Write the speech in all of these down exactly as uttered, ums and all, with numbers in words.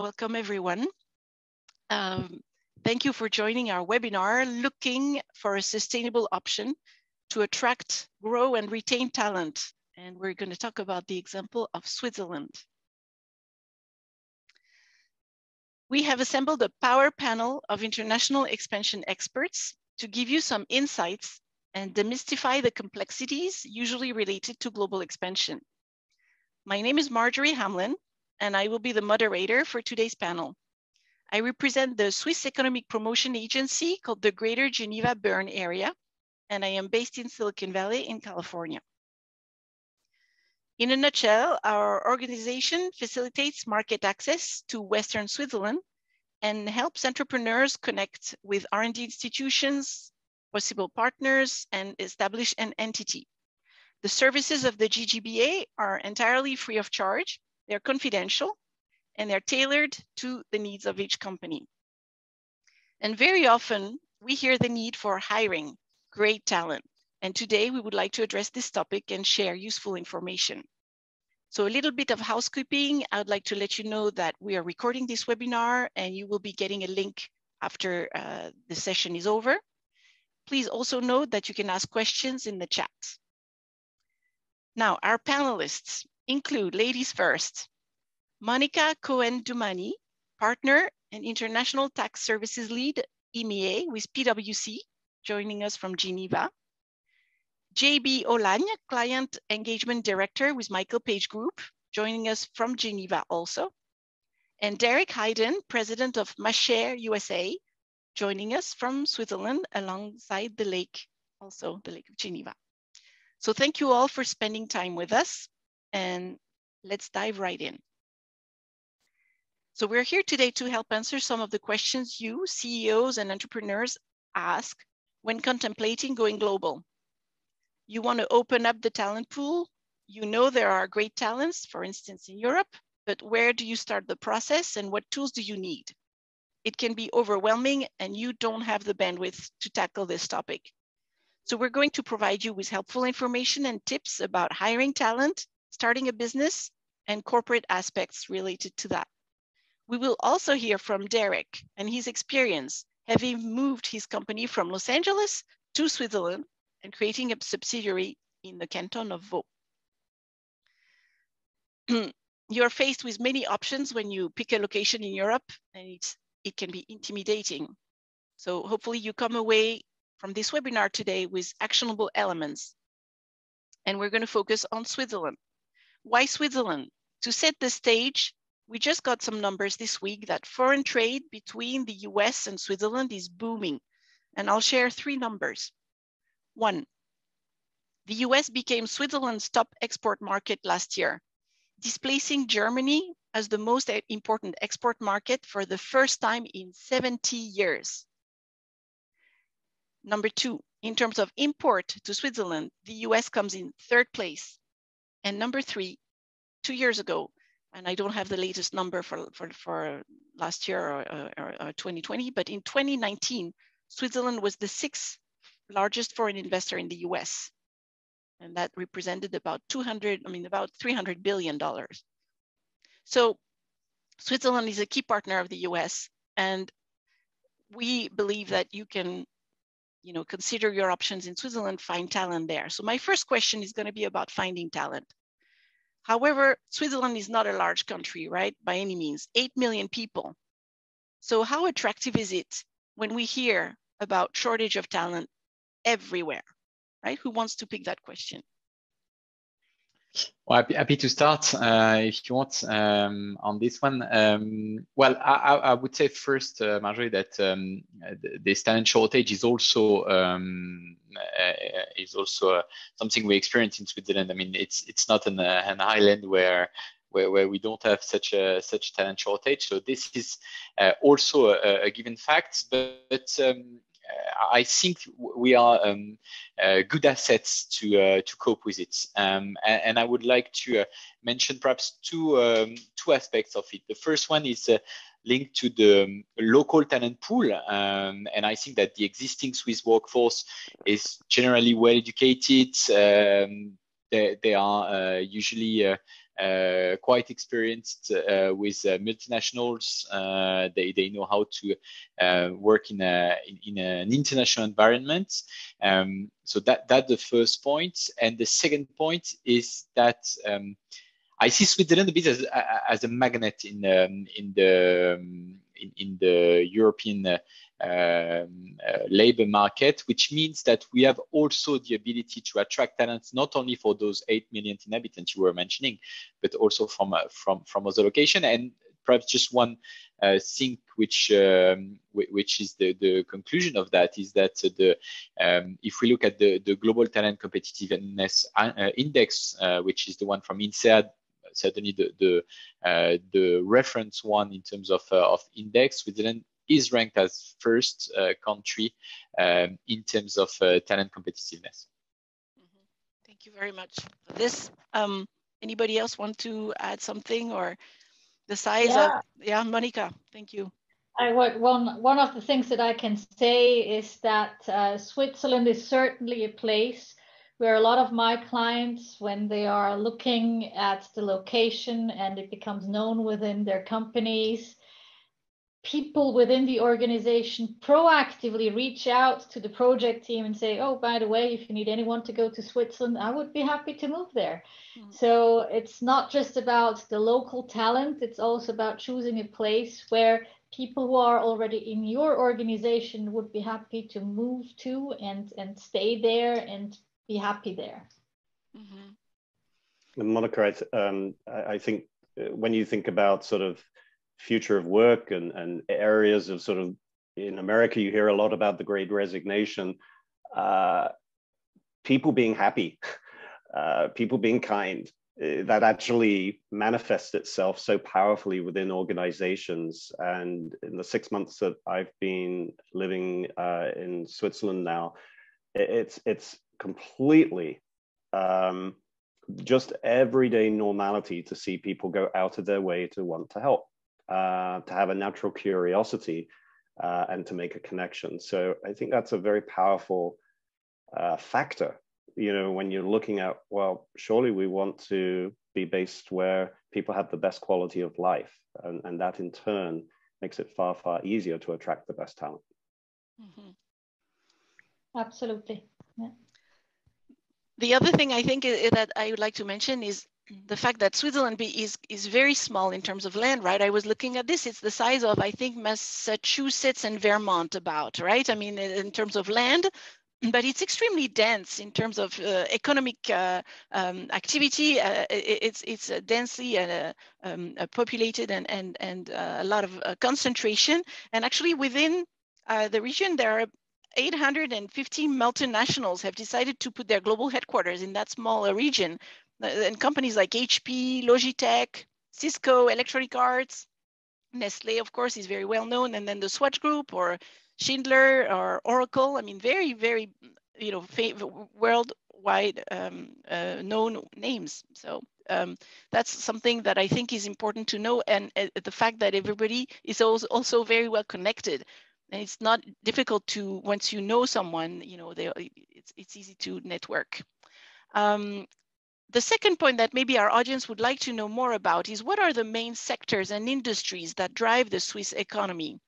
Welcome everyone. Um, thank you for joining our webinar, Looking for a Sustainable Option to Attract, Grow and Retain Talent. And we're going to talk about the example of Switzerland. We have assembled a power panel of international expansion experts to give you some insights and demystify the complexities usually related to global expansion. My name is Marjorie Hamlin, and I will be the moderator for today's panel. I represent the Swiss Economic Promotion Agency called the Greater Geneva Bern Area, and I am based in Silicon Valley in California. In a nutshell, our organization facilitates market access to Western Switzerland and helps entrepreneurs connect with R and D institutions, possible partners, and establish an entity. The services of the G G B A are entirely free of charge. They're confidential, and they're tailored to the needs of each company. And very often, we hear the need for hiring great talent. And today, we would like to address this topic and share useful information. So a little bit of housekeeping. I'd like to let you know that we are recording this webinar, and you will be getting a link after uh, the session is over. Please also note that you can ask questions in the chat. Now, our panelists include, ladies first, Monica Cohen-Dumani, partner and international tax services lead, E M E A with PwC, joining us from Geneva. J B Olagne, client engagement director with Michael Page Group, joining us from Geneva also. And Derek Hayden, president of MaCher U S A, joining us from Switzerland alongside the lake, also the Lake of Geneva. So thank you all for spending time with us. And let's dive right in. So we're here today to help answer some of the questions you, C E Os and entrepreneurs, ask when contemplating going global. You want to open up the talent pool. You know there are great talents, for instance, in Europe, but where do you start the process and what tools do you need? It can be overwhelming and you don't have the bandwidth to tackle this topic. So we're going to provide you with helpful information and tips about hiring talent, starting a business, and corporate aspects related to that. We will also hear from Derek and his experience, having moved his company from Los Angeles to Switzerland and creating a subsidiary in the canton of Vaud. You're faced with many options when you pick a location in Europe, and it's, it can be intimidating. So hopefully you come away from this webinar today with actionable elements. And we're going to focus on Switzerland. Why Switzerland? To set the stage, we just got some numbers this week that foreign trade between the U S and Switzerland is booming. And I'll share three numbers. One, the U S became Switzerland's top export market last year, displacing Germany as the most important export market for the first time in seventy years. Number two, in terms of import to Switzerland, the U S comes in third place. And number three, two years ago, and I don't have the latest number for, for, for last year or, or, or twenty twenty, but in twenty nineteen, Switzerland was the sixth largest foreign investor in the U S. And that represented about two hundred, I mean, about three hundred billion dollars. So Switzerland is a key partner of the U S, and we believe that you can you know, consider your options in Switzerland, find talent there. So my first question is going to be about finding talent. However, Switzerland is not a large country, right? By any means, eight million people. So how attractive is it when we hear about shortage of talent everywhere, right? Who wants to pick that question? Well, happy to start uh, if you want um, on this one. Um, well, I, I would say first, uh, Marjorie, that um, this talent shortage is also um, uh, is also uh, something we experience in Switzerland. I mean, it's it's not an, uh, an island where, where where we don't have such a such talent shortage. So this is uh, also a, a given fact, but. but um, I think we are um, uh, good assets to uh, to cope with it, um, and, and I would like to uh, mention perhaps two um, two aspects of it. The first one is uh, linked to the local talent pool, um, and I think that the existing Swiss workforce is generally well educated. Um, they, they are uh, usually uh, uh, quite experienced uh, with uh, multinationals. Uh, they, they know how to uh, work in, a, in, in an international environment. Um, so that, that's the first point. And the second point is that um, I see Switzerland a bit as, as a magnet in, um, in, the, um, in, in the European uh, Um, uh, labor market, which means that we have also the ability to attract talents not only for those eight million inhabitants you were mentioning, but also from uh, from from other location. And perhaps just one uh, thing which um, which is the, the conclusion of that is that the um, if we look at the the global talent competitiveness index, uh, which is the one from INSEAD, certainly the the uh, the reference one in terms of uh, of index, Switzerland is ranked as first uh, country um, in terms of uh, talent competitiveness. Mm-hmm. Thank you very much for this. Um, anybody else want to add something, or the size yeah. of, yeah, Monica, thank you. I would, one, one of the things that I can say is that uh, Switzerland is certainly a place where a lot of my clients, when they are looking at the location and it becomes known within their companies, people within the organization proactively reach out to the project team and say, oh, by the way, if you need anyone to go to Switzerland, I would be happy to move there. Mm-hmm. So it's not just about the local talent. It's also about choosing a place where people who are already in your organization would be happy to move to and, and stay there and be happy there. Mm-hmm. Monica, I, th um, I think when you think about sort of future of work and, and areas of sort of, in America, you hear a lot about the great resignation, uh, people being happy, uh, people being kind, that actually manifests itself so powerfully within organizations. And in the six months that I've been living uh, in Switzerland now, it's, it's completely, um, just everyday normality to see people go out of their way to want to help. Uh, to have a natural curiosity uh, and to make a connection. So I think that's a very powerful uh, factor, you know, when you're looking at, well, surely we want to be based where people have the best quality of life. And, and that in turn makes it far, far easier to attract the best talent. Mm-hmm. Absolutely. Yeah. The other thing I think is, is that I would like to mention is the fact that Switzerland is, is very small in terms of land, right? I was looking at this, it's the size of, I think, Massachusetts and Vermont about, right? I mean, in terms of land, but it's extremely dense in terms of uh, economic uh, um, activity. Uh, it's, it's densely uh, um, populated and, and, and uh, a lot of uh, concentration. And actually within uh, the region, there are eight hundred fifty multinationals have decided to put their global headquarters in that small region. And companies like H P, Logitech, Cisco, Electronic Arts, Nestle, of course, is very well known. And then the Swatch Group or Schindler or Oracle. I mean, very, very, you know, worldwide um, uh, known names. So um, that's something that I think is important to know. And uh, the fact that everybody is also very well connected. And it's not difficult to, once you know someone, you know, they, it's, it's easy to network. Um, The second point that maybe our audience would like to know more about is what are the main sectors and industries that drive the Swiss economy?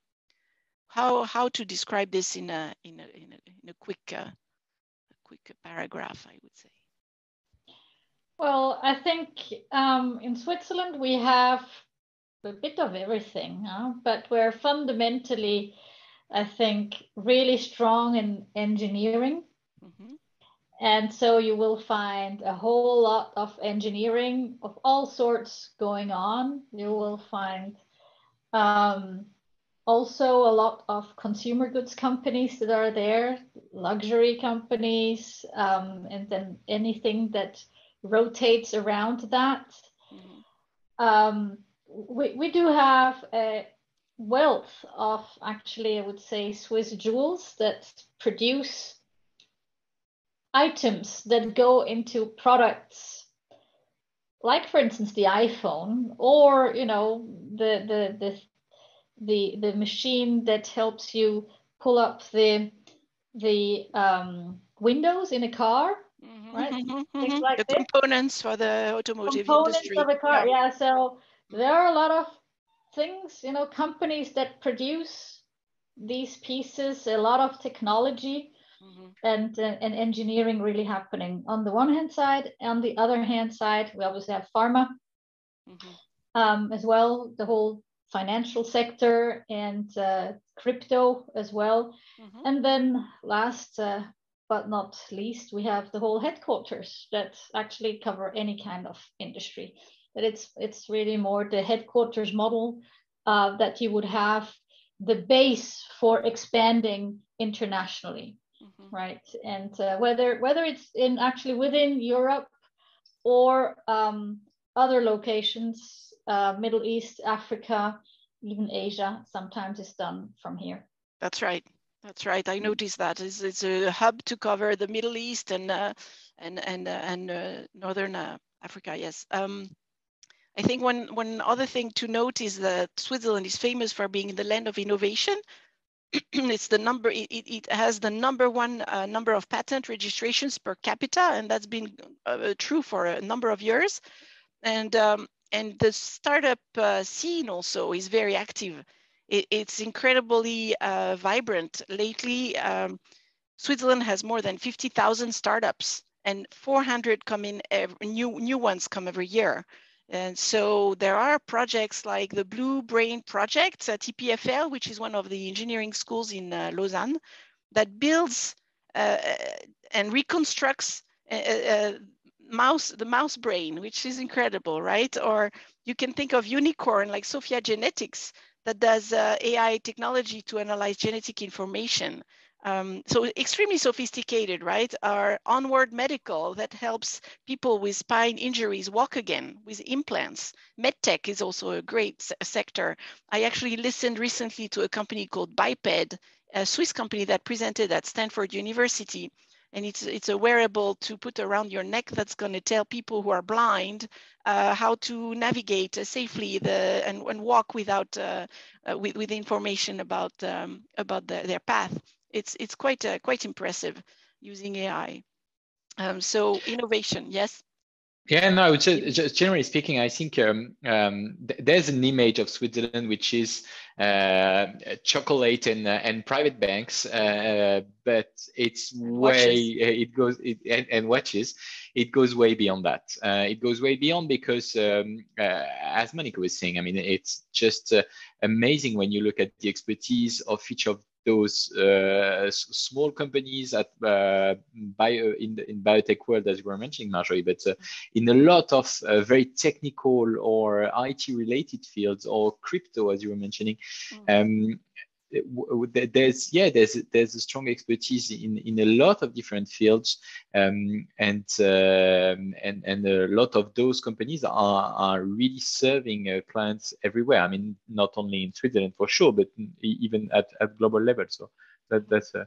How, how to describe this in a, in a, in a, in a quick, uh, a quick paragraph, I would say. Well, I think um, in Switzerland, we have a bit of everything, huh? But we're fundamentally, I think, really strong in engineering. Mm-hmm. And so you will find a whole lot of engineering of all sorts going on. You will find um, also a lot of consumer goods companies that are there, luxury companies, um, and then anything that rotates around that. Mm-hmm. um, we, we do have a wealth of, actually, I would say, Swiss jewels that produce items that go into products, like for instance the iPhone, or you know the the the the, the machine that helps you pull up the the um, windows in a car. Mm-hmm, right? Mm-hmm, Things like the this. Components for the automotive components industry. Components for the car, yeah. yeah. So there are a lot of things, you know, companies that produce these pieces, a lot of technology mm-hmm. and, uh, and engineering really happening on the one hand side. On the other hand side, we obviously have pharma mm-hmm. um, as well, the whole financial sector and uh, crypto as well. Mm-hmm. And then last uh, but not least, we have the whole headquarters that actually cover any kind of industry. But it's, it's really more the headquarters model uh, that you would have the base for expanding internationally, mm-hmm. right? And uh, whether whether it's in actually within Europe or um, other locations, uh, Middle East, Africa, even Asia, sometimes it's done from here. That's right. That's right. I noticed that it's, it's a hub to cover the Middle East and uh, and and uh, and uh, Northern uh, Africa. Yes. Um, I think one, one other thing to note is that Switzerland is famous for being the land of innovation. It's the number, it, it has the number one uh, number of patent registrations per capita, and that's been uh, true for a number of years. And, um, and the startup uh, scene also is very active. It, it's incredibly uh, vibrant. Lately, um, Switzerland has more than fifty thousand startups, and four hundred come in, every, new, new ones come every year. And so there are projects like the Blue Brain Project at E P F L, which is one of the engineering schools in uh, Lausanne, that builds uh, and reconstructs a, a mouse, the mouse brain, which is incredible, right? Or you can think of unicorn like Sophia Genetics that does uh, A I technology to analyze genetic information. Um, so extremely sophisticated, right? Our Onward Medical that helps people with spine injuries walk again with implants. MedTech is also a great se sector. I actually listened recently to a company called Biped, a Swiss company that presented at Stanford University. And it's, it's a wearable to put around your neck that's going to tell people who are blind uh, how to navigate uh, safely the, and, and walk without uh, uh, with, with information about, um, about the, their path. It's it's quite uh, quite impressive using A I. Um, so innovation, yes. Yeah, no. Just, just generally speaking, I think um, um, th there's an image of Switzerland which is uh, chocolate and uh, and private banks, uh, but it's way uh, it goes it, and, and watches. It goes way beyond that. Uh, it goes way beyond because, um, uh, as Monica was saying, I mean, it's just uh, amazing when you look at the expertise of each of those uh, small companies at uh, bio in the in biotech world, as we were mentioning, Marjorie, but uh, in a lot of uh, very technical or I T related fields or crypto, as you were mentioning, mm-hmm. um, there's yeah there's there's a strong expertise in in a lot of different fields, um, and uh, and and a lot of those companies are are really serving uh, clients everywhere. I mean, not only in Switzerland for sure, but even at, at global level. So that that's uh,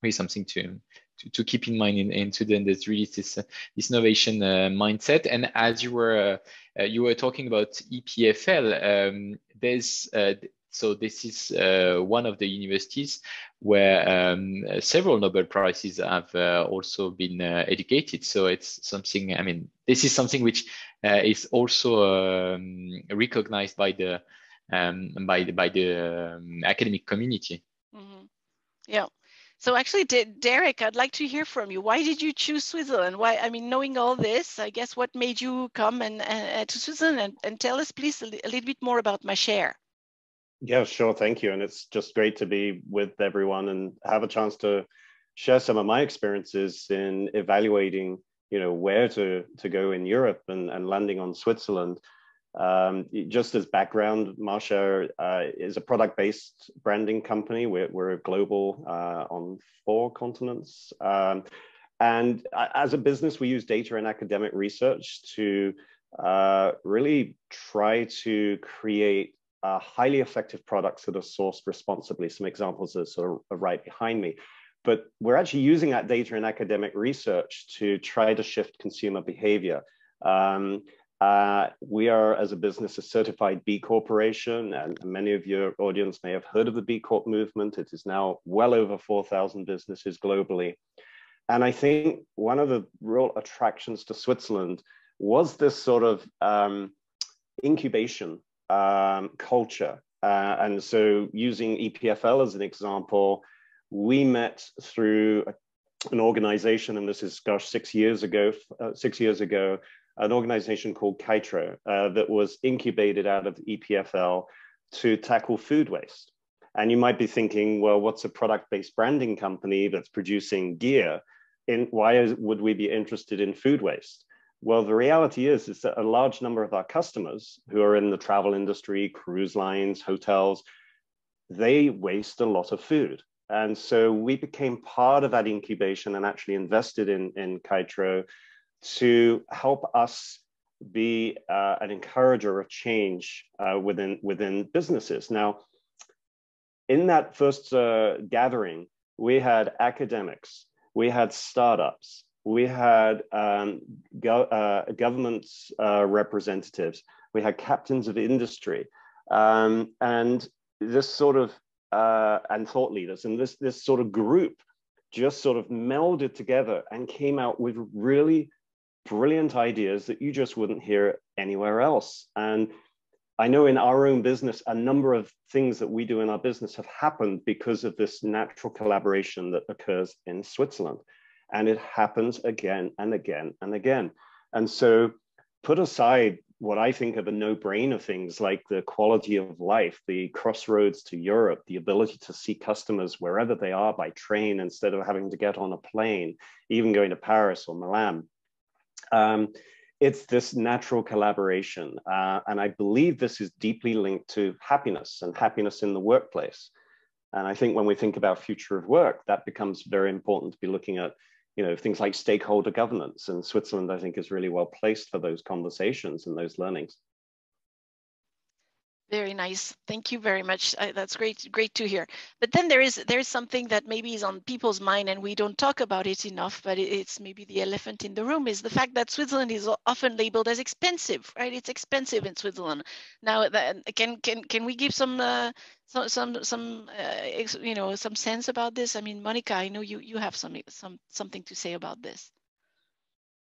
really something to, to to keep in mind in, in Switzerland. There's really this uh, this innovation uh, mindset. And as you were uh, you were talking about E P F L, um, there's uh, so this is uh, one of the universities where um, several Nobel Prizes have uh, also been uh, educated. So it's something, I mean, this is something which uh, is also um, recognized by the, um, by the, by the um, academic community. Mm-hmm. Yeah. So actually, De Derek, I'd like to hear from you. Why did you choose Switzerland? Why, I mean, knowing all this, I guess what made you come and, uh, to Switzerland and, and tell us, please, a, li a little bit more about MaCher. Yeah, sure. Thank you. And it's just great to be with everyone and have a chance to share some of my experiences in evaluating, you know, where to, to go in Europe and, and landing on Switzerland. Um, just as background, Marsha uh, is a product-based branding company. We're, we're global uh, on four continents. Um, and as a business, we use data and academic research to uh, really try to create Uh, highly effective products that are sourced responsibly. Some examples are sort of right behind me, but we're actually using that data in academic research to try to shift consumer behavior. Um, uh, we are, as a business, a certified B Corporation, and many of your audience may have heard of the B Corp movement. It is now well over four thousand businesses globally. And I think one of the real attractions to Switzerland was this sort of um, incubation um, culture. Uh, and so using E P F L as an example, we met through an organization, and this is, gosh, six years ago, uh, six years ago, an organization called KITRO uh, that was incubated out of E P F L to tackle food waste. And you might be thinking, well, what's a product-based branding company that's producing gear? In, why is, would we be interested in food waste? Well, the reality is, is that a large number of our customers who are in the travel industry, cruise lines, hotels, they waste a lot of food. And so we became part of that incubation and actually invested in, in KITRO to help us be uh, an encourager of change uh, within, within businesses. Now, in that first uh, gathering, we had academics, we had startups, we had um, go uh, government uh, representatives, we had captains of industry, um, and this sort of, uh, and thought leaders, and this, this sort of group just sort of melded together and came out with really brilliant ideas that you just wouldn't hear anywhere else. And I know in our own business, a number of things that we do in our business have happened because of this natural collaboration that occurs in Switzerland. And it happens again and again and again. And so put aside what I think of a no-brainer things like the quality of life, the crossroads to Europe, the ability to see customers wherever they are by train instead of having to get on a plane, even going to Paris or Milan. Um, It's this natural collaboration, uh, and I believe this is deeply linked to happiness and happiness in the workplace. And I think when we think about future of work, that becomes very important to be looking at, you know, things like stakeholder governance. And Switzerland, I think, is really well placed for those conversations and those learnings. Very nice. Thank you very much. Uh, that's great. Great to hear. But then there is there is something that maybe is on people's mind and we don't talk about it enough, but it's maybe the elephant in the room is the fact that Switzerland is often labeled as expensive, right? It's expensive in Switzerland. Now, can can can we give some uh, some some some uh, you know some sense about this? I mean, Monica, I know you you have some some something to say about this.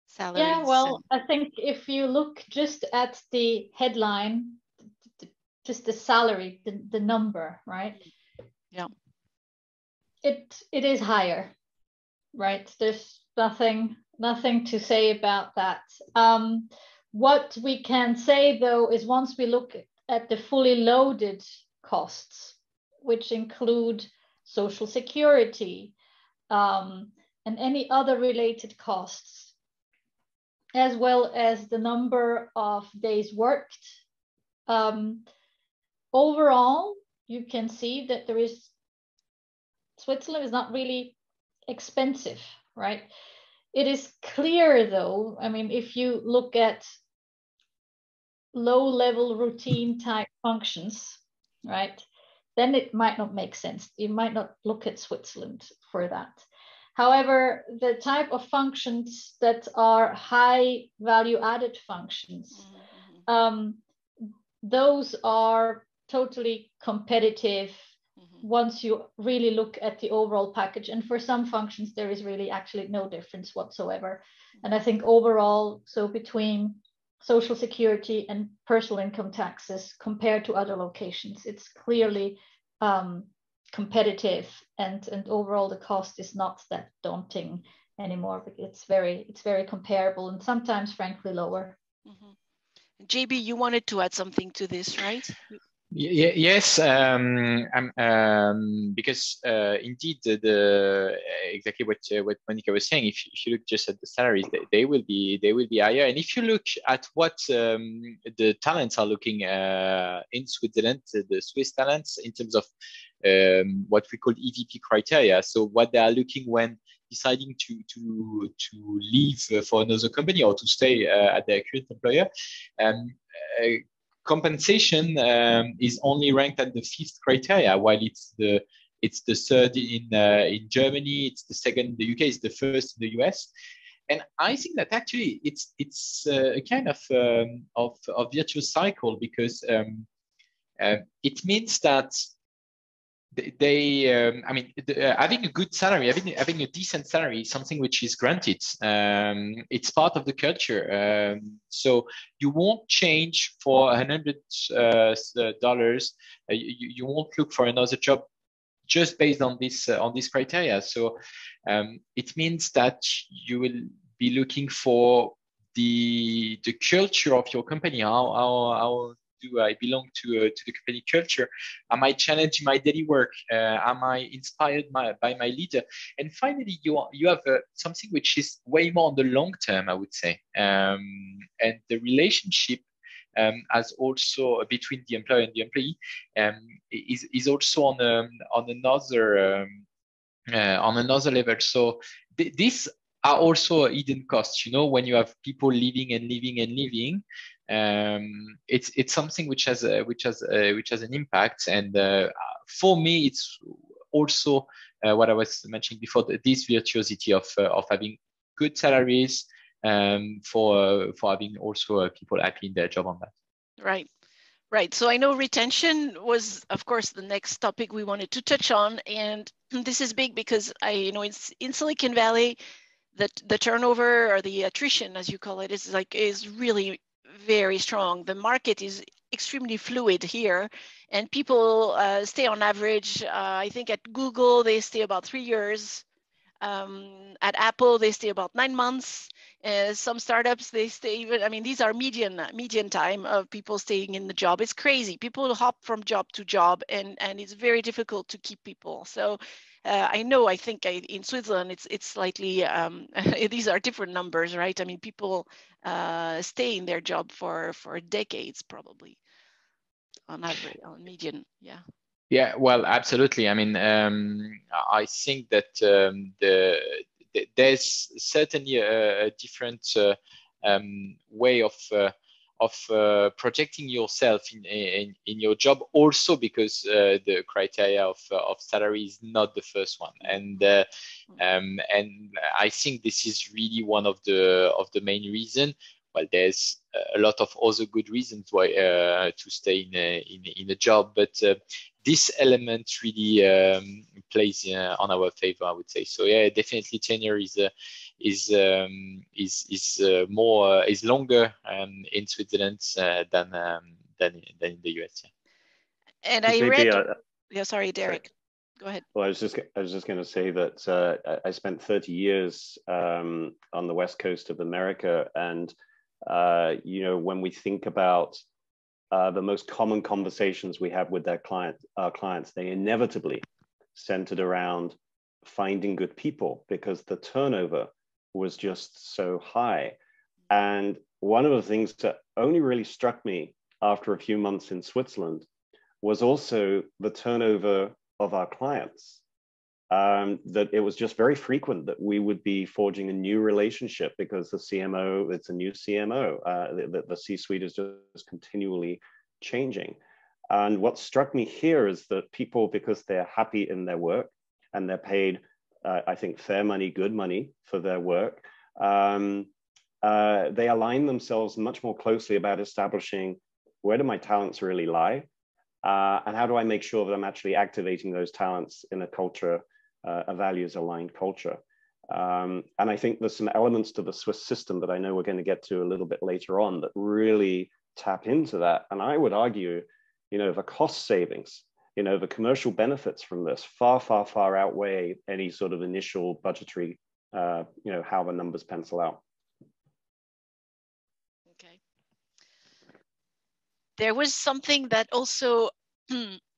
Salaries. Yeah. Well, and... I think if you look just at the headline. Just the salary, the, the number, right? Yeah. It it is higher, right? There's nothing nothing to say about that. Um, what we can say though is once we look at the fully loaded costs, which include social security um, and any other related costs, as well as the number of days worked. Um, Overall, you can see that there is, Switzerland is not really expensive, right? It is clear though, I mean, if you look at low level routine type functions, right? Then it might not make sense. You might not look at Switzerland for that. However, the type of functions that are high value added functions, um, those are totally competitive mm-hmm. once you really look at the overall package. And for some functions, there is really actually no difference whatsoever. And I think overall, so between social security and personal income taxes compared to other locations, it's clearly um, competitive and, and overall the cost is not that daunting anymore. It's very, it's very comparable and sometimes frankly lower. Mm-hmm. J B, you wanted to add something to this, right? Yes, um, um, because uh, indeed, the, the exactly what uh, what Monica was saying. If, if you look just at the salaries, they, they will be they will be higher. And if you look at what um, the talents are looking uh, in Switzerland, the Swiss talents in terms of um, what we call E V P criteria. So what they are looking when deciding to to to leave for another company or to stay uh, at their current employer. Um, uh, compensation um, is only ranked at the fifth criteria, while it's the it's the third in uh, in Germany, it's the second in the U K, it's the first in the U S. And I think that actually it's it's uh, a kind of um, of of virtuous cycle because um, uh, it means that they, they um, I mean, the, uh, having a good salary, having, having a decent salary is something which is granted. Um, it's part of the culture. Um, so you won't change for one hundred dollars. Uh, you, you won't look for another job just based on this uh, on this criteria. So um, it means that you will be looking for the the culture of your company. How, how, how do I belong to uh, to the company culture? Am I challenged in my daily work? Uh, am I inspired my, by my leader? And finally, you are, you have uh, something which is way more on the long term, I would say. Um, and the relationship Um, as also between the employer and the employee um, is, is also on, um, on another um, uh, on another level. So th these are also hidden costs, you know, when you have people leaving and leaving and leaving. Um, it's it's something which has a, which has a, which has an impact. And uh, for me, it's also uh, what I was mentioning before: this virtuosity of uh, of having good salaries, um for uh, for having also uh, people happy in their job on that. Right, right. So I know retention was, of course, the next topic we wanted to touch on, and this is big because I you know it's in Silicon Valley that the turnover, or the attrition, as you call it, is like is really very strong. The market is extremely fluid here, and people uh, stay on average. Uh, I think at Google they stay about three years. Um, at Apple they stay about nine months. Uh, some startups, they stay even, I mean, these are median median time of people staying in the job. It's crazy. People hop from job to job, and, and it's very difficult to keep people. So uh, I know, I think I, in Switzerland, it's it's slightly, um, these are different numbers, right? I mean, people uh, stay in their job for, for decades, probably, on average, on median, yeah. Yeah, well, absolutely. I mean, um, I think that um, the... there's certainly a, a different uh, um, way of uh, of uh, projecting yourself in, in in your job, also because uh, the criteria of of salary is not the first one, and uh, um, and I think this is really one of the of the main reason. Well, there's a lot of other good reasons why uh, to stay in a, in, in a job, but uh, this element really um, plays uh, on our favor, I would say. So yeah, definitely tenure is uh, is um, is is uh, more uh, is longer um, in Switzerland uh, than um, than than in the U S. Yeah. And I read. A... Yeah, sorry, Derek. Sorry. Go ahead. Well, I was just I was just going to say that uh, I spent thirty years um, on the West Coast of America, and uh, you know, when we think about Uh, the most common conversations we have with their client, our clients, they inevitably centered around finding good people because the turnover was just so high. And one of the things that only really struck me after a few months in Switzerland was also the turnover of our clients. Um, that it was just very frequent that we would be forging a new relationship because the C M O, it's a new C M O, uh, the, the C-suite is just continually changing. And what struck me here is that people, because they're happy in their work and they're paid, uh, I think, fair money, good money for their work, um, uh, they align themselves much more closely about establishing where do my talents really lie, uh, and how do I make sure that I'm actually activating those talents in a culture Uh, a values-aligned culture. Um, and I think there's some elements to the Swiss system that I know we're going to get to a little bit later on that really tap into that. And I would argue, you know, the cost savings, you know, the commercial benefits from this far, far, far outweigh any sort of initial budgetary, uh, you know, how the numbers pencil out. Okay. There was something that also...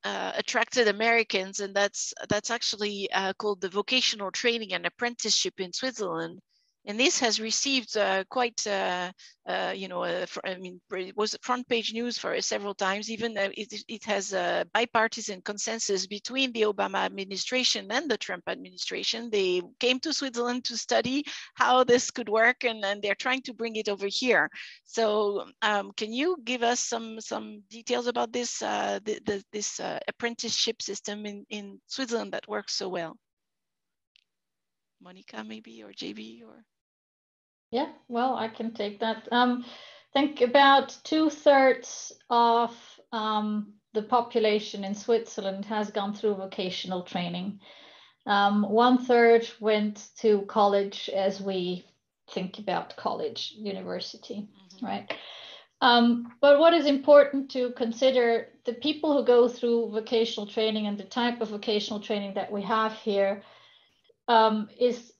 Uh, attracted Americans, and that's that's actually uh, called the vocational training and apprenticeship in Switzerland, and this has received uh, quite uh, uh, you know uh, for, I mean it was front page news for several times. Even uh, it, it has a bipartisan consensus between the Obama administration and the Trump administration. They came to Switzerland to study how this could work, and, and they're trying to bring it over here. So um, can you give us some some details about this uh, the, the, this uh, apprenticeship system in, in Switzerland that works so well? Monica, maybe, or J B, or? Yeah, well, I can take that. Um, I think about two thirds of um, the population in Switzerland has gone through vocational training. Um, one third went to college, as we think about college, university, mm-hmm. right? Um, but what is important to consider, the people who go through vocational training and the type of vocational training that we have here um, is,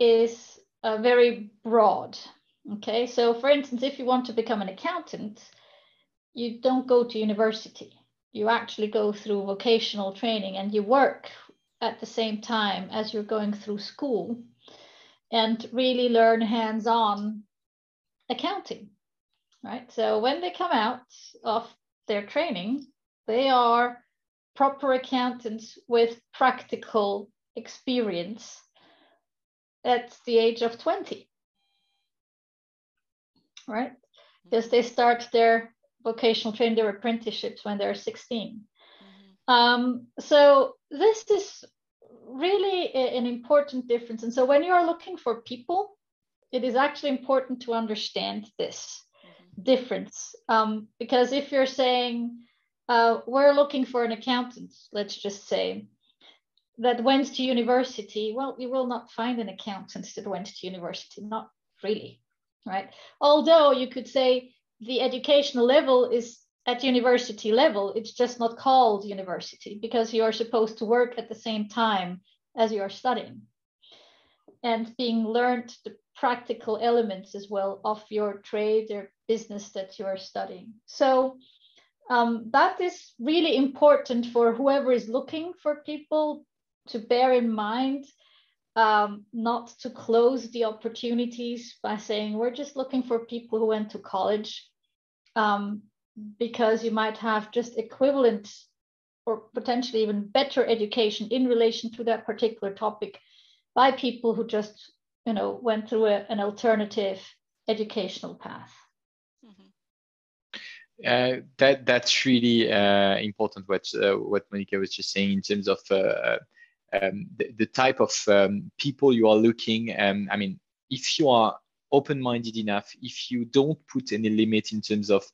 is uh, very broad, okay? So for instance, if you want to become an accountant, you don't go to university. You actually go through vocational training and you work at the same time as you're going through school and really learn hands-on accounting. Right, so when they come out of their training, they are proper accountants with practical experience at the age of twenty, right? Because they start their vocational training, their apprenticeships when they're sixteen. Mm-hmm. Um, so this is really a, an important difference. And so when you are looking for people, it is actually important to understand this difference, um, because if you're saying uh, we're looking for an accountant, let's just say, that went to university, well, you will not find an accountant that went to university, not really, right? Although you could say the educational level is at university level, it's just not called university because you are supposed to work at the same time as you are studying and being learned the practical elements as well of your trade or business that you are studying. So um, that is really important for whoever is looking for people to bear in mind, um, not to close the opportunities by saying, we're just looking for people who went to college, um, because you might have just equivalent or potentially even better education in relation to that particular topic by people who just, you know, went through a, an alternative educational path. Mm-hmm. uh, that that's really uh, important. What uh, what Monica was just saying in terms of uh, um, the, the type of um, people you are looking. Um, I mean, if you are open-minded enough, if you don't put any limit in terms of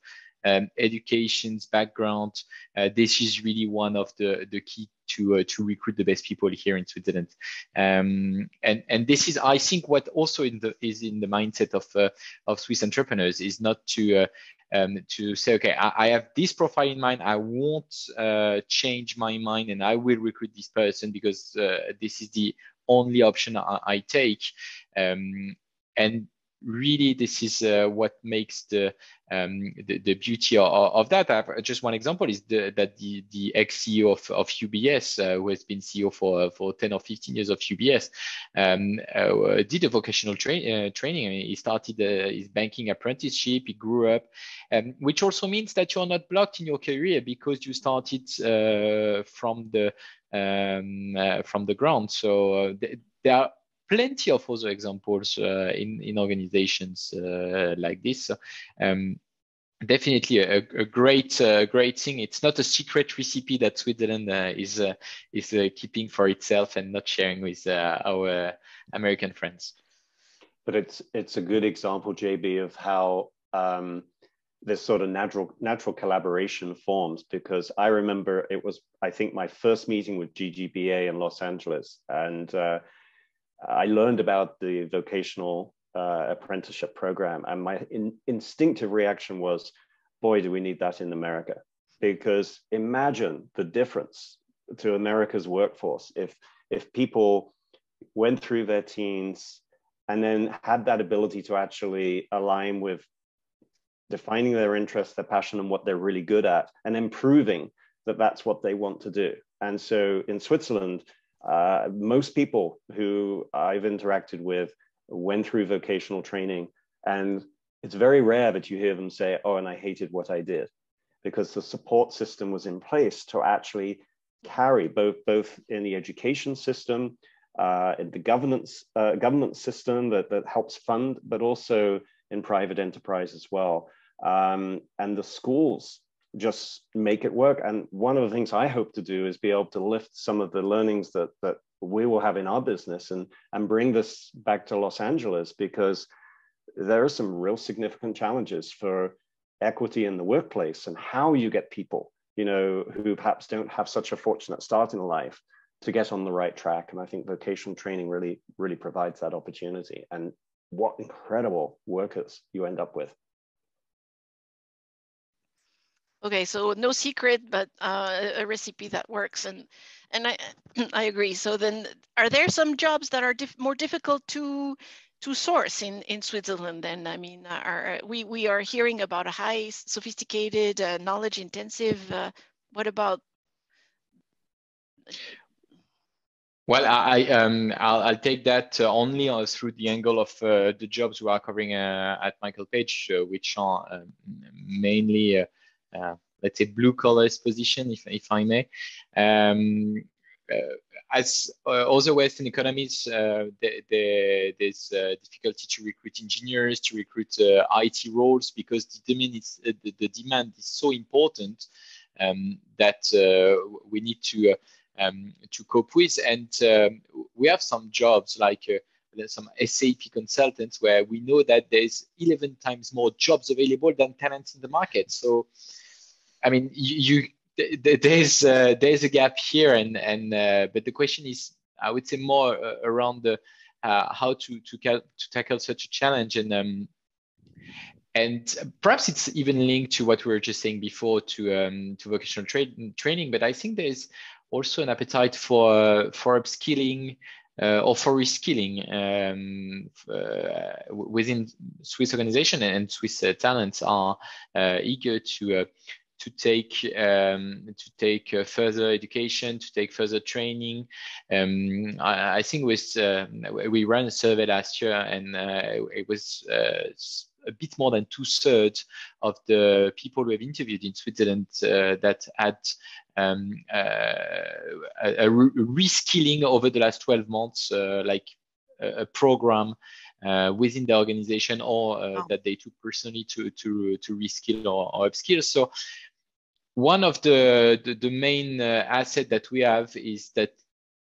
um, education's background, uh, this is really one of the the key to uh, to recruit the best people here in Switzerland, um, and and this is, I think, what also in the is in the mindset of uh, of Swiss entrepreneurs is not to uh, um, to say, okay, I, I have this profile in mind, I won't uh, change my mind, and I will recruit this person because uh, this is the only option I, I take, um, and really this is uh, what makes the, um, the the beauty of, of that. I've, just one example is the, that the the ex-C E O of, of U B S, uh, who has been C E O for for ten or fifteen years of U B S, um, uh, did a vocational tra uh, training. I mean, he started uh, his banking apprenticeship, he grew up, um, which also means that you're not blocked in your career because you started uh, from the um, uh, from the ground. So uh, there are plenty of other examples uh, in, in organizations uh, like this. Um, definitely a, a great uh, great thing. It's not a secret recipe that Switzerland uh, is uh, is uh, keeping for itself and not sharing with uh, our American friends. But it's it's a good example, J B, of how um, this sort of natural natural collaboration forms, because I remember it was, I think, my first meeting with G G B A in Los Angeles, and uh, I learned about the vocational uh, apprenticeship program, and my in instinctive reaction was, boy, do we need that in America? Because imagine the difference to America's workforce if, if people went through their teens and then had that ability to actually align with defining their interests, their passion, and what they're really good at, and then proving that that's what they want to do. And so in Switzerland, Uh, most people who I've interacted with went through vocational training, and it's very rare that you hear them say, oh, and I hated what I did, because the support system was in place to actually carry both, both in the education system, uh, in the governance, uh, governance system that, that helps fund, but also in private enterprise as well. Um, and the schools just make it work. And one of the things I hope to do is be able to lift some of the learnings that, that we will have in our business and, and bring this back to Los Angeles, because there are some real significant challenges for equity in the workplace and how you get people you know, who perhaps don't have such a fortunate start in life to get on the right track. And I think vocational training really, really provides that opportunity. And what incredible workers you end up with. Okay, so no secret, but uh, a recipe that works, and and I I agree. So then, are there some jobs that are diff more difficult to to source in in Switzerland? Then I mean, are we we are hearing about a high, sophisticated, uh, knowledge intensive. Uh, what about? Well, I, um, I'll, I'll take that uh, only uh, through the angle of uh, the jobs we are covering uh, at Michael Page, uh, which are uh, mainly, uh, uh, let's say, blue-collar position, if, if I may. Um, uh, as uh, other Western economies, uh, they, they, there's uh, difficulty to recruit engineers, to recruit uh, I T roles, because the demand is, uh, the, the demand is so important um, that uh, we need to... Uh, Um, to cope with, and um, we have some jobs like uh, some S A P consultants where we know that there's eleven times more jobs available than talents in the market. So, I mean, you, you th there's uh, there's a gap here, and and uh, but the question is, I would say, more uh, around the uh, how to to, to tackle such a challenge, and um, and perhaps it's even linked to what we were just saying before to um, to vocational tra training. But I think there's also an appetite for for upskilling uh, or for reskilling um, uh, within Swiss organization, and Swiss uh, talents are uh, eager to uh, to take um, to take uh, further education, to take further training. Um, I, I think with uh, we ran a survey last year, and uh, it was uh, a bit more than two thirds of the people we have interviewed in Switzerland uh, that had um, uh, a, a reskilling over the last twelve months, uh, like a, a program uh, within the organization, or uh, wow. that they took personally to to to reskill or, or upskill. So one of the the, the main uh, asset that we have is that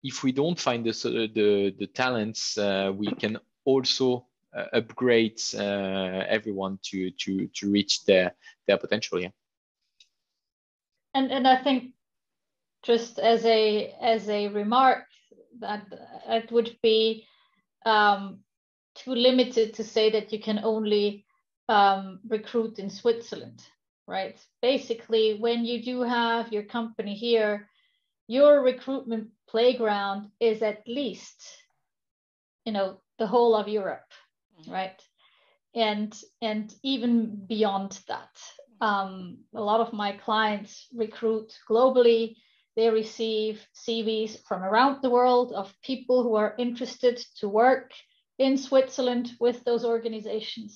if we don't find the the, the talents, uh, we can also Uh, upgrade uh, everyone to to to reach their their potential. Yeah. And and I think just as a as a remark, that it would be um, too limited to say that you can only um, recruit in Switzerland, right? Basically, when you do have your company here, your recruitment playground is at least, you know, the whole of Europe. Right, and and even beyond that, um, a lot of my clients recruit globally. They receive C Vs from around the world of people who are interested to work in Switzerland with those organizations.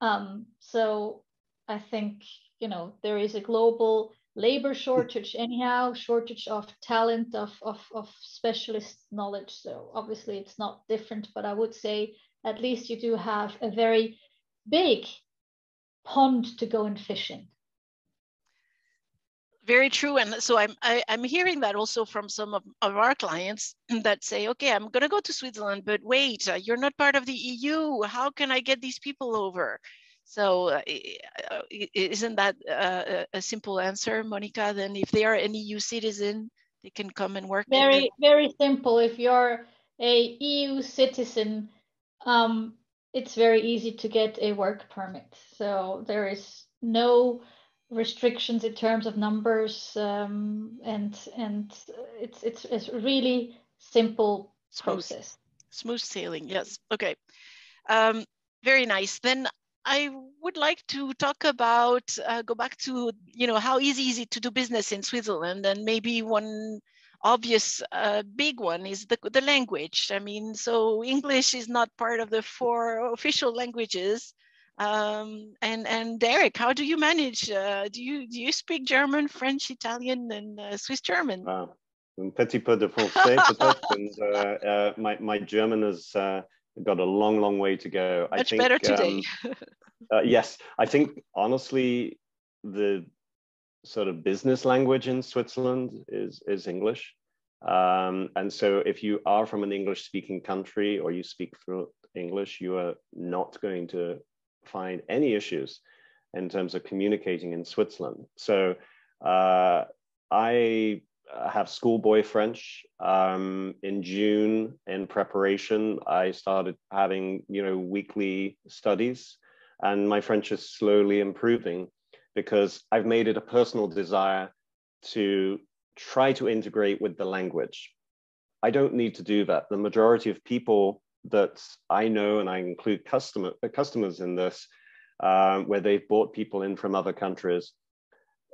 Um, so I think, you know, there is a global labor shortage anyhow, shortage of talent, of, of, of specialist knowledge. So obviously it's not different, but I would say at least you do have a very big pond to go and fish in. Very true. And so I'm, I, I'm hearing that also from some of, of our clients that say, okay, I'm going to go to Switzerland, but wait, uh, you're not part of the E U. How can I get these people over? So uh, isn't that uh, a simple answer, Monica? Then if they are an E U citizen, they can come and work. Very, very simple. If you're a E U citizen, Um, it's very easy to get a work permit. So there is no restrictions in terms of numbers, um, and and it's it's it's really simple process. Smooth, smooth sailing. Yes. Okay. Um, very nice. Then I would like to talk about uh, go back to, you know, how easy is it to do business in Switzerland, and maybe one obvious uh, big one is the, the language. I mean, so English is not part of the four official languages. Um, and, and Derek, how do you manage? Uh, do, you, do you speak German, French, Italian, and uh, Swiss German? Wow, un petit peu de français, and, uh, uh, my, my German has uh, got a long, long way to go. Much I think, better today. um, uh, yes, I think, honestly, the sort of business language in Switzerland is, is English. Um, and so if you are from an English speaking country, or you speak fluent English, you are not going to find any issues in terms of communicating in Switzerland. So Uh, I have schoolboy French. Um, in June, in preparation, I started having, you know, weekly studies, and my French is slowly improving because I've made it a personal desire to try to integrate with the language. I don't need to do that. The majority of people that I know, and I include customer, customers in this, uh, where they've brought people in from other countries,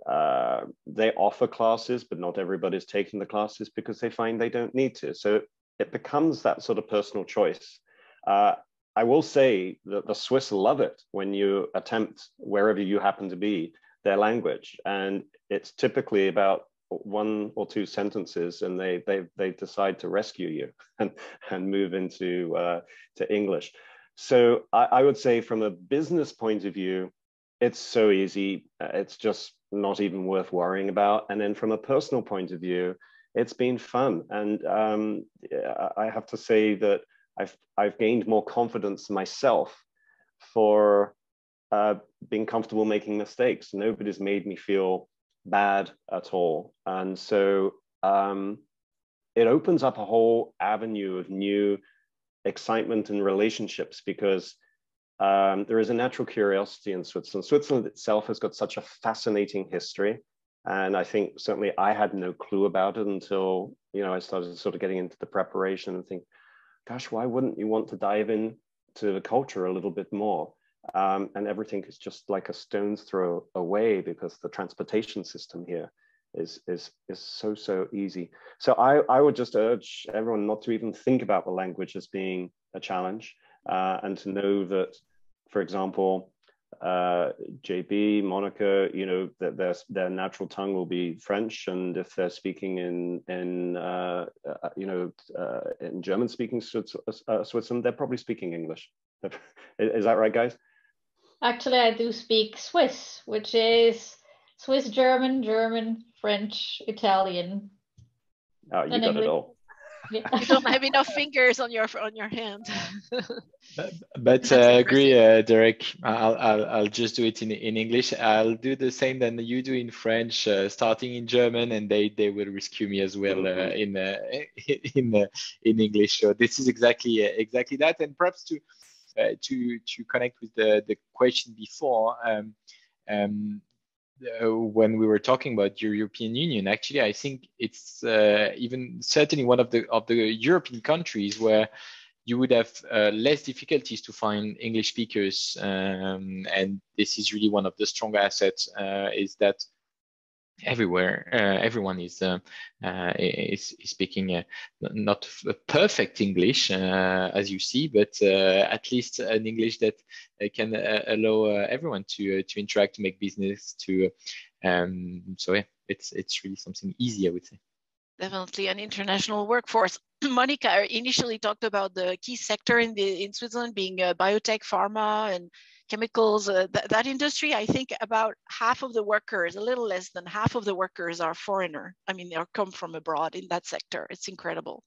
uh, they offer classes, but not everybody's taking the classes because they find they don't need to. So it becomes that sort of personal choice. Uh, I will say that the Swiss love it when you attempt, wherever you happen to be, their language. And it's typically about one or two sentences, and they they they decide to rescue you and and move into uh, to English. So I, I would say, from a business point of view, it's so easy. It's just not even worth worrying about. And then from a personal point of view, it's been fun. And um, I have to say that I've I've gained more confidence myself for uh, being comfortable making mistakes. Nobody's made me feel bad at all. And so um, it opens up a whole avenue of new excitement and relationships, because um, there is a natural curiosity in Switzerland. Switzerland itself has got such a fascinating history. And I think certainly I had no clue about it until, you know, I started sort of getting into the preparation and think, gosh, why wouldn't you want to dive into the culture a little bit more? Um, and everything is just like a stone's throw away, because the transportation system here is is is so, so easy. So I, I would just urge everyone not to even think about the language as being a challenge, uh, and to know that, for example, uh, J B, Monica, you know, that their, their natural tongue will be French, and if they're speaking in, in uh, uh, you know, uh, in German-speaking Switzerland, they're probably speaking English. Is that right, guys? Actually, I do speak Swiss, which is Swiss German, German, French, Italian. Oh, you and got English. It all. Yeah. You don't have enough fingers on your on your hand. But, but uh, I agree, uh, Derek. I'll, I'll I'll just do it in in English. I'll do the same than you do in French, uh, starting in German, and they they will rescue me as well uh, in uh, in uh, in English. So this is exactly uh, exactly that, and perhaps to. Uh, to to connect with the the question before, um, um, uh, when we were talking about European Union, actually, I think it's uh, even certainly one of the of the European countries where you would have uh, less difficulties to find English speakers, um, and this is really one of the strong assets. Uh, is that everywhere, uh, everyone is, uh, uh, is is speaking uh, not perfect English, uh, as you see, but uh, at least an English that can uh, allow uh, everyone to uh, to interact, to make business, to um, so yeah, it's it's really something easy, I would say. Definitely an international workforce. Monica initially talked about the key sector in the in Switzerland being uh, biotech, pharma, and chemicals. Uh, th that industry, I think about half of the workers, a little less than half of the workers are foreigner. I mean, they are come from abroad in that sector. It's incredible.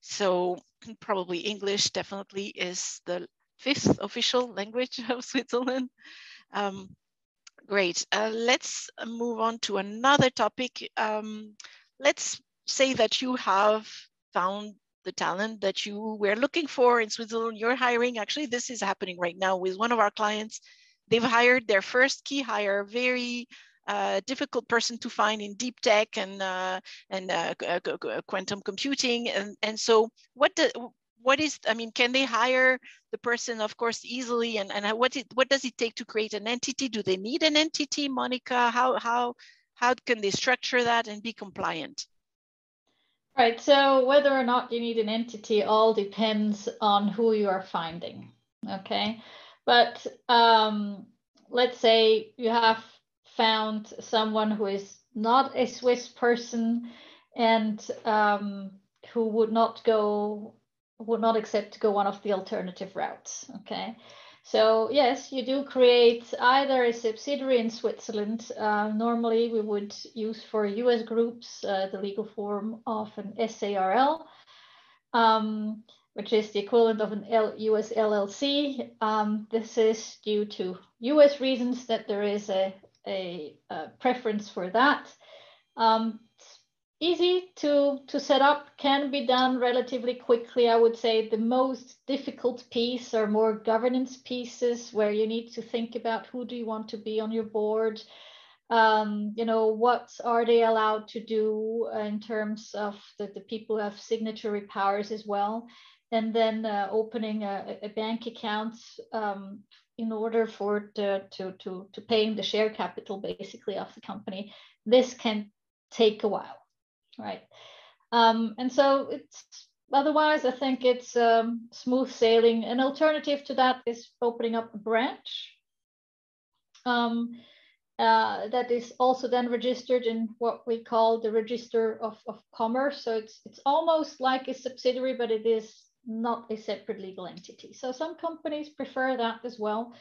So probably English definitely is the fifth official language of Switzerland. Um, great. Uh, let's move on to another topic. Um, let's say that you have found the talent that you were looking for in Switzerland. You're hiring. Actually, this is happening right now with one of our clients. They've hired their first key hire, very uh, difficult person to find in deep tech and uh, and uh, quantum computing. And and so what do, what is? I mean, can they hire the person, of course, easily? And and what it, what does it take to create an entity? Do they need an entity, Monica? How how how can they structure that and be compliant? Right, so whether or not you need an entity all depends on who you are finding, okay? But um, let's say you have found someone who is not a Swiss person and um, who would not go, would not accept to go one of the alternative routes, okay? So yes, you do create either a subsidiary in Switzerland. Uh, normally we would use for U S groups uh, the legal form of an S A R L, um, which is the equivalent of an U S L L C. Um, this is due to U S reasons that there is a a, a preference for that. Um, easy to, to set up, can be done relatively quickly. I would say the most difficult piece are more governance pieces where you need to think about who do you want to be on your board, um, you know, what are they allowed to do in terms of the, the people who have signatory powers as well. And then uh, opening a, a bank account um, in order for the, to, to, to paying the share capital basically of the company. This can take a while, right? Um, and so it's, otherwise, I think it's um, smooth sailing. An alternative to that is opening up a branch um, uh, that is also then registered in what we call the Register of, of Commerce. So it's, it's almost like a subsidiary, but it is not a separate legal entity. So some companies prefer that as well.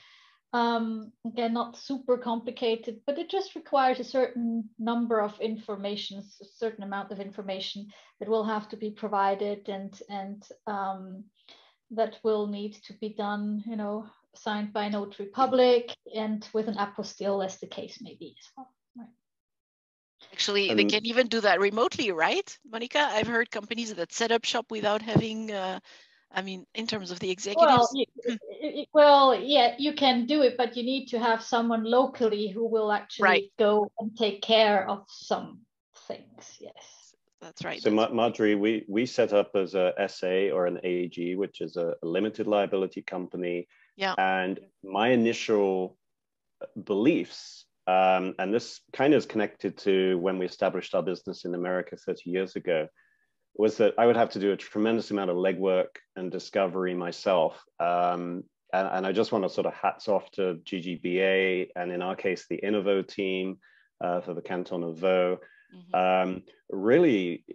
Um, again, not super complicated, but it just requires a certain number of information, a certain amount of information that will have to be provided and, and um, that will need to be done, you know, signed by a notary public and with an apostille as the case may be as well. Right. Actually, um, they can even do that remotely, right, Monica? I've heard companies that set up shop without having... Uh, I mean, in terms of the executives. Well, well, yeah, you can do it, but you need to have someone locally who will actually right. go and take care of some things. Yes, that's right. So, Ma Marjorie, we, we set up as a S A or an A G, which is a limited liability company. Yeah. And my initial beliefs, um, and this kind of is connected to when we established our business in America thirty years ago, was that I would have to do a tremendous amount of legwork and discovery myself. Um, and, and I just want to sort of hats off to G G B A, and in our case, the Innovo team uh, for the Canton of Vaud, mm-hmm. um, really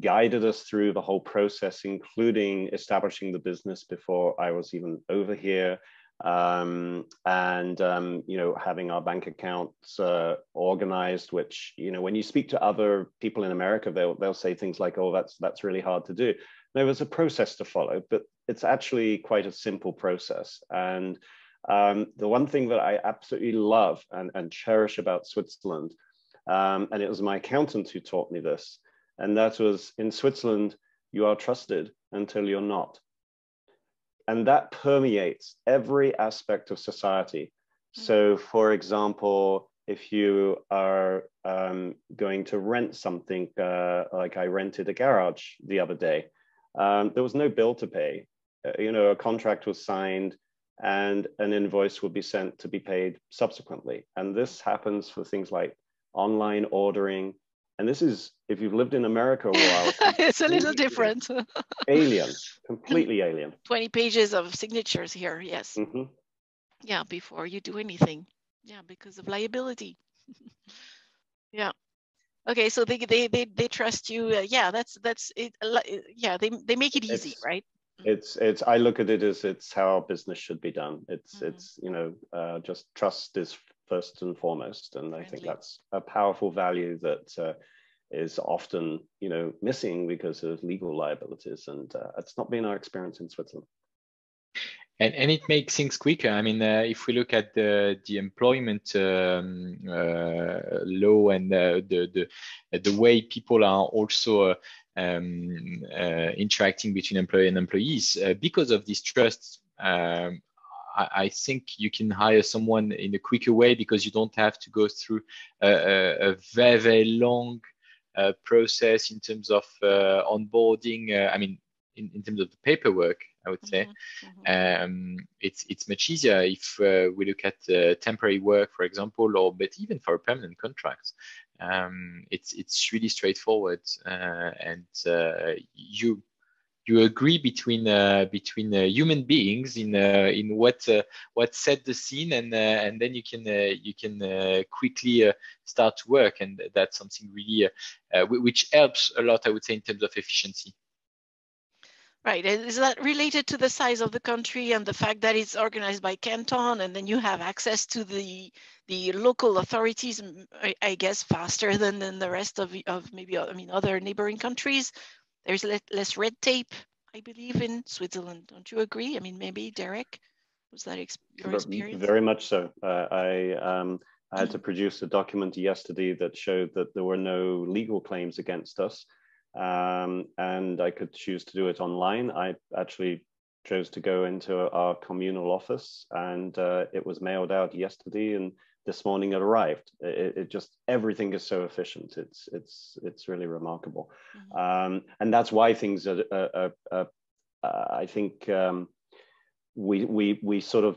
guided us through the whole process, including establishing the business before I was even over here. Um, and, um, you know, having our bank accounts uh, organized, which, you know, when you speak to other people in America, they'll, they'll say things like, oh, that's, that's really hard to do. There was a process to follow, but it's actually quite a simple process. And um, the one thing that I absolutely love and, and cherish about Switzerland, um, and it was my accountant who taught me this, and that was in Switzerland, you are trusted until you're not. And that permeates every aspect of society. So, for example, if you are um, going to rent something, uh, like I rented a garage the other day, um, there was no bill to pay. Uh, you know, a contract was signed and an invoice would be sent to be paid subsequently. And this happens for things like online ordering. And this is, if you've lived in America a while, it's a little different. Alien, completely alien. twenty pages of signatures here, yes. Mm-hmm. Yeah, before you do anything. Yeah, because of liability. Yeah. Okay, so they they they, they trust you. Uh, yeah, that's that's it. Yeah, they they make it easy, it's, right? It's it's. I look at it as it's how business should be done. It's mm-hmm. it's you know uh, just trust is first and foremost, and friendly. I think that's a powerful value that uh, is often, you know, missing because of legal liabilities, and uh, it's not been our experience in Switzerland. And and it makes things quicker. I mean, uh, if we look at the the employment um, uh, law and uh, the the the way people are also. Uh, um uh, interacting between employer and employees uh, because of this trust, um, I think you can hire someone in a quicker way because you don't have to go through a, a, a very, very long uh, process in terms of uh, onboarding. Uh, I mean, in, in terms of the paperwork, I would say mm-hmm. Mm-hmm. Um, it's it's much easier if uh, we look at uh, temporary work, for example, or but even for permanent contracts. Um, it's it's really straightforward, uh, and uh, you. You agree between uh, between uh, human beings in uh, in what uh, what set the scene, and uh, and then you can uh, you can uh, quickly uh, start to work, and that's something really uh, uh, which helps a lot, I would say, in terms of efficiency. Right, is that related to the size of the country and the fact that it's organized by canton, and then you have access to the the local authorities, I, I guess, faster than than the rest of of maybe I mean other neighboring countries. There's less red tape, I believe, in Switzerland. Don't you agree? I mean, maybe Derek, was that ex your experience? Very much so. Uh, I um, I had to produce a document yesterday that showed that there were no legal claims against us, um, and I could choose to do it online. I actually chose to go into our communal office, and uh, it was mailed out yesterday, and this morning it arrived. It, it just, everything is so efficient. It's, it's, it's really remarkable. Mm-hmm. Um, and that's why things are, are, are, are I think um, we, we, we sort of,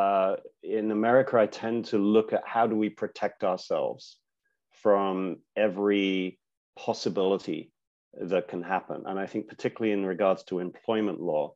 Uh, in America, I tend to look at how do we protect ourselves from every possibility that can happen. And I think particularly in regards to employment law,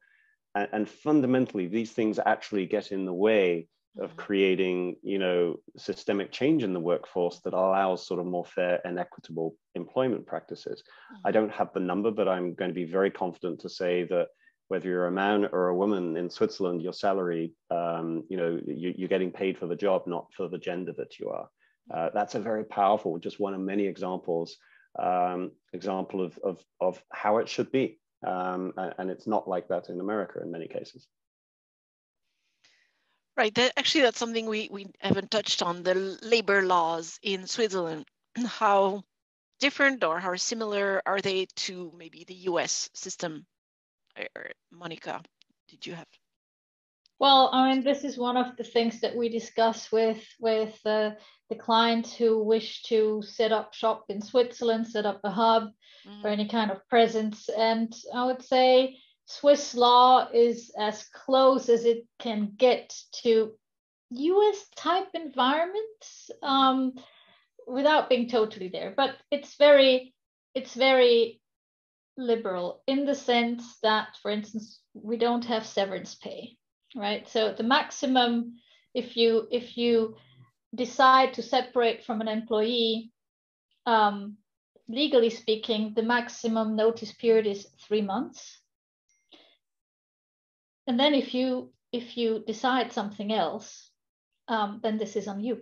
and, and fundamentally, these things actually get in the way of creating, you know, systemic change in the workforce that allows sort of more fair and equitable employment practices. I don't have the number, but I'm going to be very confident to say that whether you're a man or a woman in Switzerland, your salary, um, you know, you, you're getting paid for the job, not for the gender that you are. Uh, that's a very powerful, just one of many examples, um, example of, of, of how it should be. Um, and it's not like that in America in many cases. Right, that, actually that's something we, we haven't touched on, the labor laws in Switzerland, how different or how similar are they to maybe the U S system? Monica, did you have? Well, I mean, this is one of the things that we discuss with with uh, the clients who wish to set up shop in Switzerland, set up a hub mm. for any kind of presence. And I would say Swiss law is as close as it can get to U S type environments, um, without being totally there. But it's very, it's very liberal in the sense that, for instance, we don't have severance pay, right? So the maximum, if you if you decide to separate from an employee, um, legally speaking, the maximum notice period is three months. And then if you if you decide something else, um, then this is on you,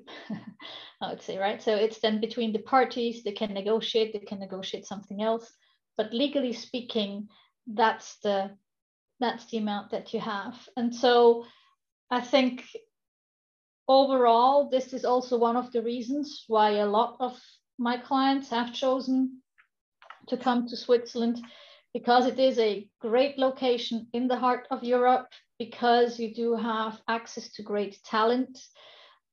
I would say, right? So it's then between the parties. They can negotiate. They can negotiate something else. But legally speaking, that's the that's the amount that you have. And so I think overall, this is also one of the reasons why a lot of my clients have chosen to come to Switzerland, because it is a great location in the heart of Europe, because you do have access to great talent,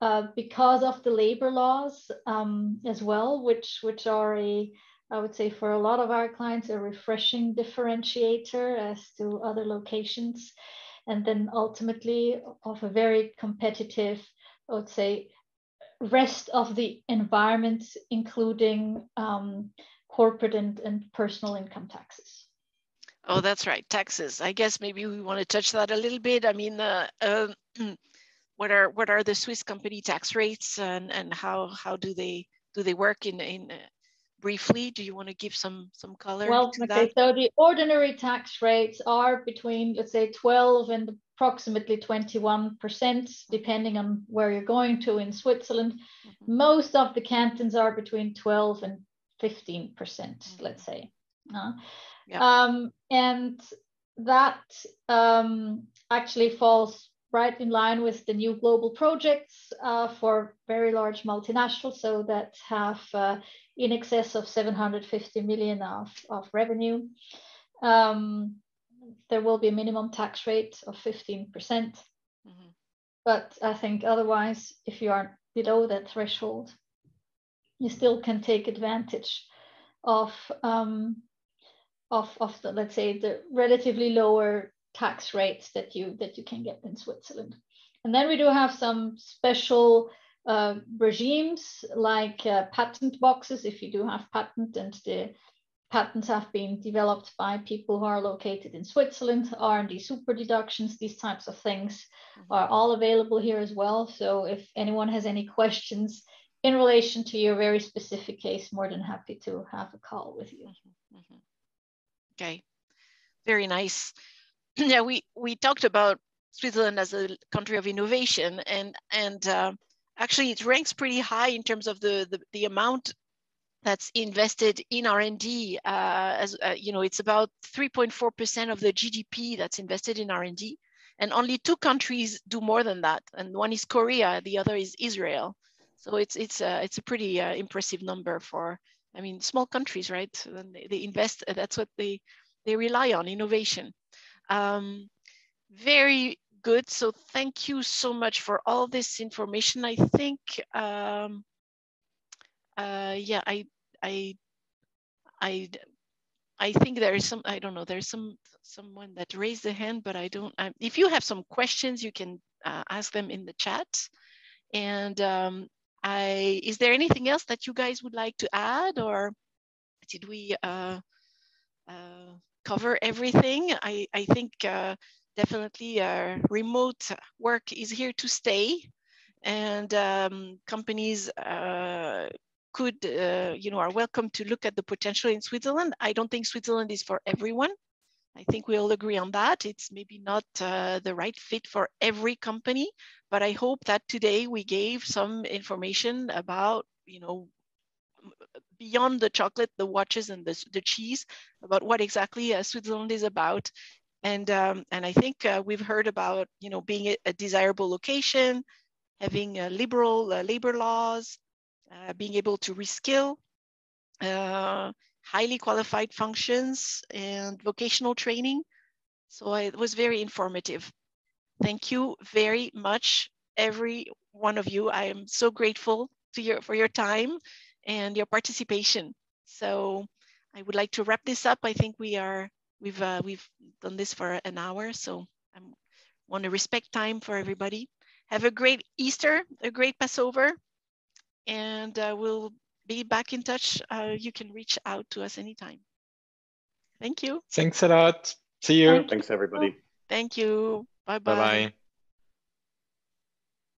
uh, because of the labor laws um, as well, which, which are a, I would say for a lot of our clients, a refreshing differentiator as to other locations, and then ultimately of a very competitive, I would say, rest of the environment, including um, corporate and, and personal income taxes. Oh, that's right, taxes. I guess maybe we want to touch that a little bit. I mean, uh, uh, what are what are the Swiss company tax rates, and and how how do they do they work in in uh, briefly, do you want to give some some color? Well, to okay, that? So the ordinary tax rates are between, let's say, twelve and approximately twenty-one percent, depending on where you're going to in Switzerland. Mm-hmm. Most of the cantons are between twelve and fifteen percent, mm-hmm. let's say. Uh, yeah. um, and that um, actually falls right in line with the new global projects uh, for very large multinationals, so that have uh, in excess of seven hundred fifty million of, of revenue. Um, there will be a minimum tax rate of fifteen percent. Mm-hmm. But I think otherwise, if you are below that threshold, you still can take advantage of, um, of, of the, let's say, the relatively lower tax rates that you that you can get in Switzerland. And then we do have some special uh, regimes like uh, patent boxes, if you do have patent, and the patents have been developed by people who are located in Switzerland. R and D super deductions, these types of things are all available here as well. So if anyone has any questions in relation to your very specific case, more than happy to have a call with you. Mm-hmm. Okay, very nice. Yeah, we, we talked about Switzerland as a country of innovation, and and uh, actually it ranks pretty high in terms of the the, the amount that's invested in R and D. Uh, as uh, you know, it's about three point four percent of the G D P that's invested in R and D, and only two countries do more than that, and one is Korea, the other is Israel. So it's it's uh, it's a pretty uh, impressive number for, I mean, small countries, right? And they, they invest. That's what they they rely on, innovation. Um, very good. So thank you so much for all this information. I think, um, uh, yeah, I I I. I think there is some, I don't know, there's some someone that raised the hand, but I don't, I'm, if you have some questions, you can uh, ask them in the chat. And um, I, is there anything else that you guys would like to add, or did we uh, uh, cover everything? I, I think uh, definitely uh, remote work is here to stay, and um, companies, uh, could, uh, you know, are welcome to look at the potential in Switzerland. I don't think Switzerland is for everyone. I think we all agree on that. It's maybe not uh, the right fit for every company, but I hope that today we gave some information about, you know, beyond the chocolate, the watches and the, the cheese, about what exactly uh, Switzerland is about. And, um, and I think uh, we've heard about, you know, being a, a desirable location, having uh, liberal uh, labor laws, Uh, being able to reskill, uh, highly qualified functions, and vocational training. So it was very informative. Thank you very much, every one of you. I am so grateful to your, for your time and your participation. So I would like to wrap this up. I think we are, we've, uh, we've done this for an hour, so I want to respect time for everybody. Have a great Easter, a great Passover. And uh, we'll be back in touch. Uh, you can reach out to us anytime. Thank you. Thanks a lot. See you. Thanks, everybody. Thank you. Bye-bye. Bye-bye.